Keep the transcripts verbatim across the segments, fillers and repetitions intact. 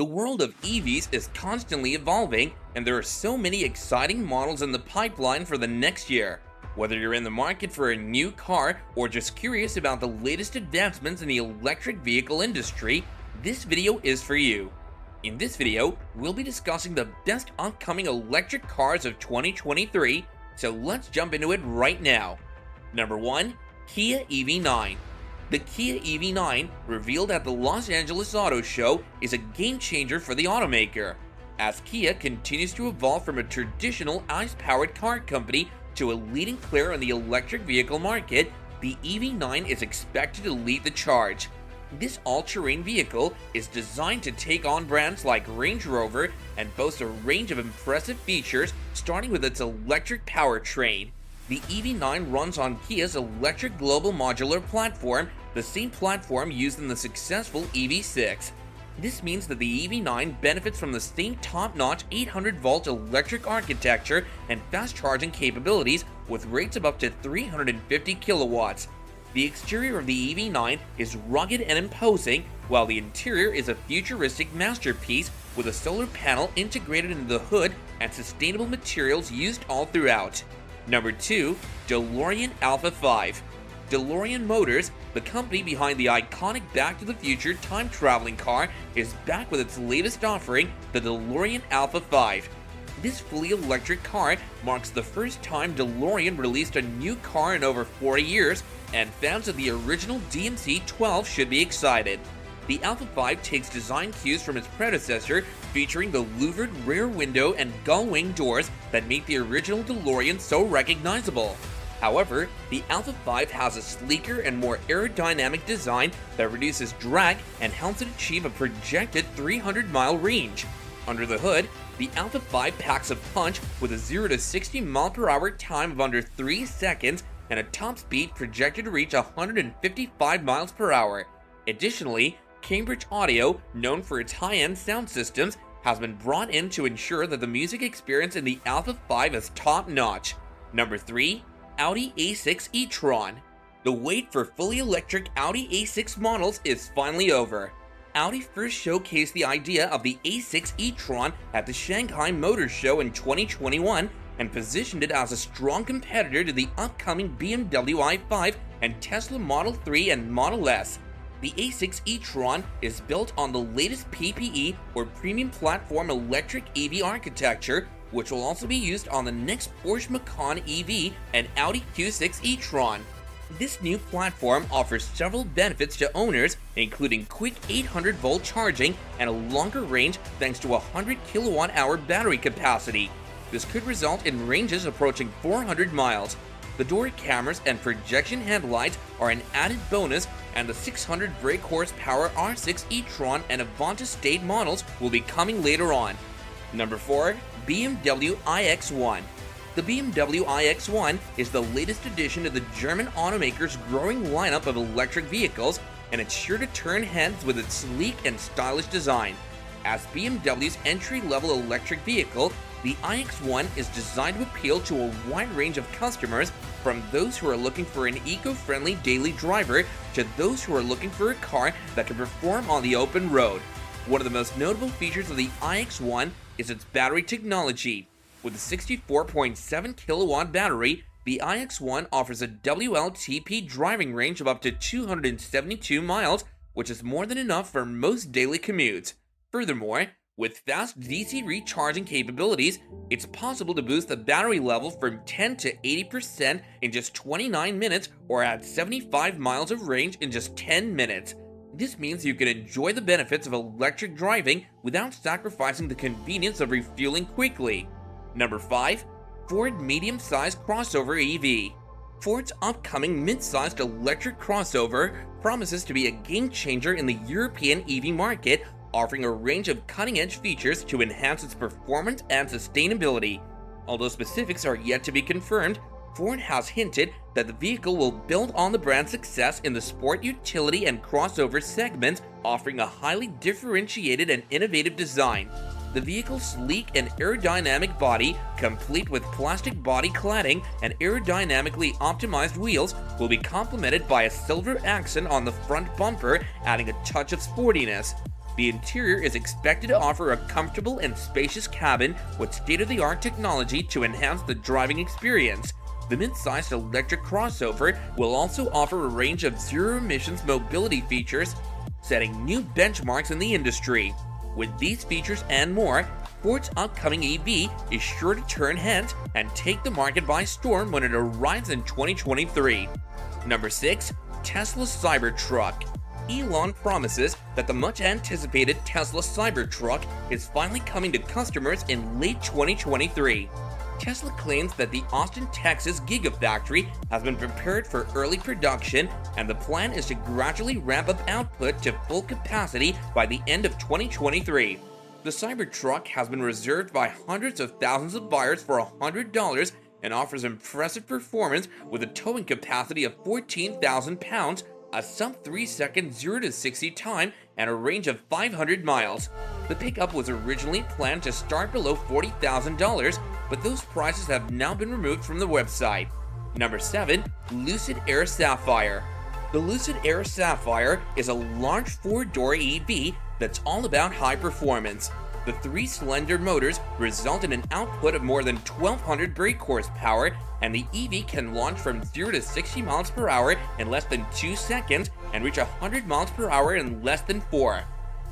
The world of E Vs is constantly evolving, and there are so many exciting models in the pipeline for the next year. Whether you're in the market for a new car or just curious about the latest advancements in the electric vehicle industry, this video is for you. In this video, we'll be discussing the best upcoming electric cars of twenty twenty-three, so let's jump into it right now. Number one. Kia E V nine. The Kia E V nine, revealed at the Los Angeles Auto Show, is a game-changer for the automaker. As Kia continues to evolve from a traditional ICE-powered car company to a leading player in the electric vehicle market, the E V nine is expected to lead the charge. This all-terrain vehicle is designed to take on brands like Range Rover and boasts a range of impressive features, starting with its electric powertrain. The E V nine runs on Kia's electric global modular platform, the same platform used in the successful E V six. This means that the E V nine benefits from the same top-notch eight hundred volt electric architecture and fast charging capabilities with rates of up to three hundred fifty kilowatts. The exterior of the E V nine is rugged and imposing, while the interior is a futuristic masterpiece with a solar panel integrated into the hood and sustainable materials used all throughout. Number two. DeLorean Alpha five. DeLorean Motors, the company behind the iconic Back to the Future time-traveling car, is back with its latest offering, the DeLorean Alpha five. This fully electric car marks the first time DeLorean released a new car in over forty years, and fans of the original D M C twelve should be excited. The Alpha five takes design cues from its predecessor, featuring the louvered rear window and gull-wing doors that make the original DeLorean so recognizable. However, the Alpha five has a sleeker and more aerodynamic design that reduces drag and helps it achieve a projected three hundred mile range. Under the hood, the Alpha five packs a punch with a zero to sixty mile per hour time of under three seconds and a top speed projected to reach one hundred fifty-five miles per hour. Additionally, Cambridge Audio, known for its high-end sound systems, has been brought in to ensure that the music experience in the Alpha five is top-notch. Number three. Audi A six e-tron. The wait for fully electric Audi A six models is finally over. Audi first showcased the idea of the A six e-tron at the Shanghai Motor Show in twenty twenty-one and positioned it as a strong competitor to the upcoming B M W i five and Tesla Model three and Model S. The A six e-tron is built on the latest P P E or Premium Platform Electric E V architecture, which will also be used on the next Porsche Macan E V and Audi Q six e-tron. This new platform offers several benefits to owners, including quick eight hundred volt charging and a longer range thanks to a one hundred kilowatt hour battery capacity. This could result in ranges approaching four hundred miles. The door cameras and projection headlights are an added bonus, and the six hundred brake horsepower R six e-tron and Avanta State models will be coming later on. Number four. B M W i X one. The B M W i X one is the latest addition to the German automaker's growing lineup of electric vehicles, and it's sure to turn heads with its sleek and stylish design. As B M W's entry-level electric vehicle, the i X one is designed to appeal to a wide range of customers, from those who are looking for an eco-friendly daily driver to those who are looking for a car that can perform on the open road. One of the most notable features of the i X one is its battery technology. With a sixty-four point seven kilowatt battery, the i X one offers a W L T P driving range of up to two hundred seventy-two miles, which is more than enough for most daily commutes. Furthermore, with fast D C recharging capabilities, it's possible to boost the battery level from ten to eighty percent in just twenty-nine minutes or add seventy-five miles of range in just ten minutes. This means you can enjoy the benefits of electric driving without sacrificing the convenience of refueling quickly. Number five. Ford medium-sized crossover E V. Ford's upcoming mid-sized electric crossover promises to be a game-changer in the European E V market, offering a range of cutting-edge features to enhance its performance and sustainability. Although specifics are yet to be confirmed, Ford has hinted that the vehicle will build on the brand's success in the sport utility and crossover segments, offering a highly differentiated and innovative design. The vehicle's sleek and aerodynamic body, complete with plastic body cladding and aerodynamically optimized wheels, will be complemented by a silver accent on the front bumper, adding a touch of sportiness. The interior is expected to offer a comfortable and spacious cabin with state-of-the-art technology to enhance the driving experience. The mid-sized electric crossover will also offer a range of zero-emissions mobility features, setting new benchmarks in the industry. With these features and more, Ford's upcoming E V is sure to turn heads and take the market by storm when it arrives in twenty twenty-three. Number six. Tesla Cybertruck. Elon promises that the much-anticipated Tesla Cybertruck is finally coming to customers in late twenty twenty-three. Tesla claims that the Austin, Texas Gigafactory has been prepared for early production, and the plan is to gradually ramp up output to full capacity by the end of twenty twenty-three. The Cybertruck has been reserved by hundreds of thousands of buyers for one hundred dollars and offers impressive performance with a towing capacity of fourteen thousand pounds, a sub three second zero to sixty time, and a range of five hundred miles. The pickup was originally planned to start below forty thousand dollars, but those prices have now been removed from the website. Number seven. Lucid Air Sapphire. The Lucid Air Sapphire is a large four-door E V that's all about high performance. The three slender motors result in an output of more than twelve hundred brake horsepower, and the E V can launch from zero to sixty miles per hour in less than two seconds and reach one hundred miles per hour in less than four.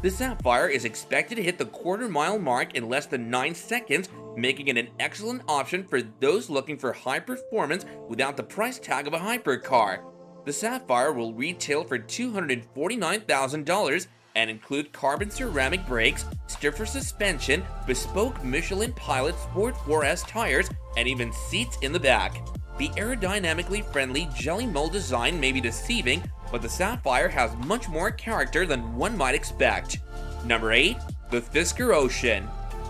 The Sapphire is expected to hit the quarter-mile mark in less than nine seconds, making it an excellent option for those looking for high performance without the price tag of a hypercar. The Sapphire will retail for two hundred forty-nine thousand dollars and include carbon ceramic brakes, stiffer suspension, bespoke Michelin Pilot Sport four S tires, and even seats in the back. The aerodynamically friendly jelly mold design may be deceiving, but the Sapphire has much more character than one might expect. Number eight. The Fisker Ocean.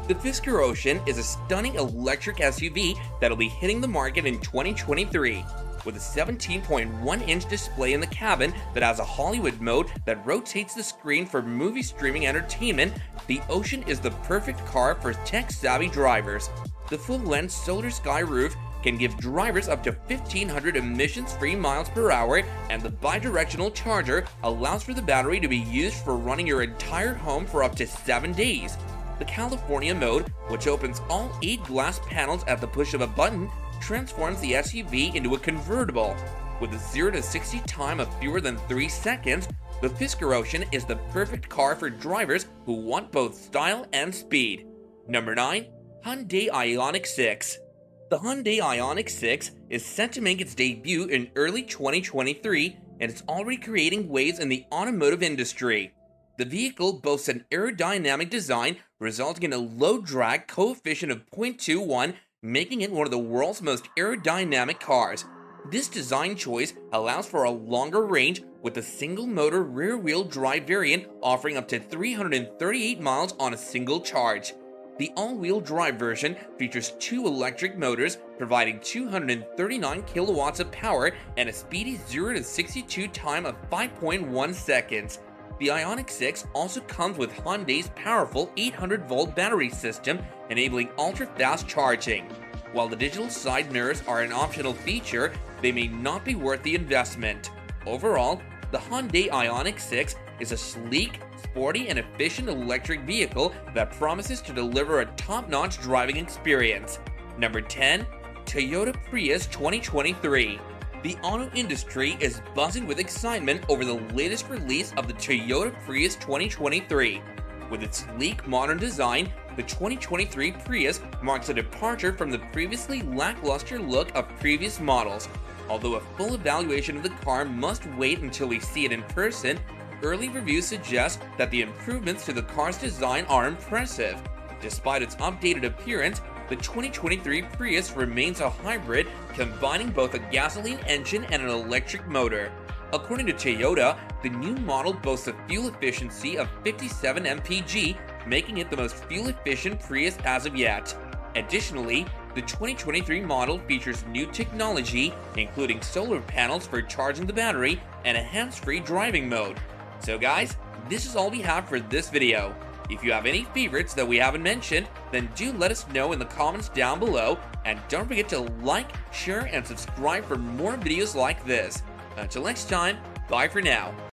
The Fisker Ocean is a stunning electric S U V that'll be hitting the market in twenty twenty-three. With a seventeen point one inch display in the cabin that has a Hollywood mode that rotates the screen for movie streaming entertainment, the Ocean is the perfect car for tech-savvy drivers. The full-length solar sky roof can give drivers up to fifteen hundred emissions-free miles per hour, and the bidirectional charger allows for the battery to be used for running your entire home for up to seven days. The California mode, which opens all eight glass panels at the push of a button, transforms the S U V into a convertible. With a zero to sixty time of fewer than three seconds, the Fisker Ocean is the perfect car for drivers who want both style and speed. Number nine. Hyundai Ioniq six. The Hyundai Ioniq six is set to make its debut in early twenty twenty-three, and it's already creating waves in the automotive industry. The vehicle boasts an aerodynamic design resulting in a low drag coefficient of zero point two one, making it one of the world's most aerodynamic cars. This design choice allows for a longer range, with the single-motor rear-wheel drive variant offering up to three hundred thirty-eight miles on a single charge. The all-wheel drive version features two electric motors, providing two hundred thirty-nine kilowatts of power and a speedy zero to sixty-two time of five point one seconds. The Ioniq six also comes with Hyundai's powerful eight hundred volt battery system, enabling ultra-fast charging. While the digital side mirrors are an optional feature, they may not be worth the investment. Overall, the Hyundai Ioniq six is a sleek, sporty, and efficient electric vehicle that promises to deliver a top-notch driving experience. Number ten. Toyota Prius twenty twenty-three. The auto industry is buzzing with excitement over the latest release of the Toyota Prius twenty twenty-three. With its sleek, modern design, the twenty twenty-three Prius marks a departure from the previously lackluster look of previous models. Although a full evaluation of the car must wait until we see it in person, early reviews suggest that the improvements to the car's design are impressive. Despite its updated appearance, the twenty twenty-three Prius remains a hybrid, combining both a gasoline engine and an electric motor. According to Toyota, the new model boasts a fuel efficiency of fifty-seven miles per gallon, making it the most fuel-efficient Prius as of yet. Additionally, the twenty twenty-three model features new technology, including solar panels for charging the battery and a hands-free driving mode. So guys, this is all we have for this video. If you have any favorites that we haven't mentioned, then do let us know in the comments down below, and don't forget to like, share, and subscribe for more videos like this. Until next time, bye for now.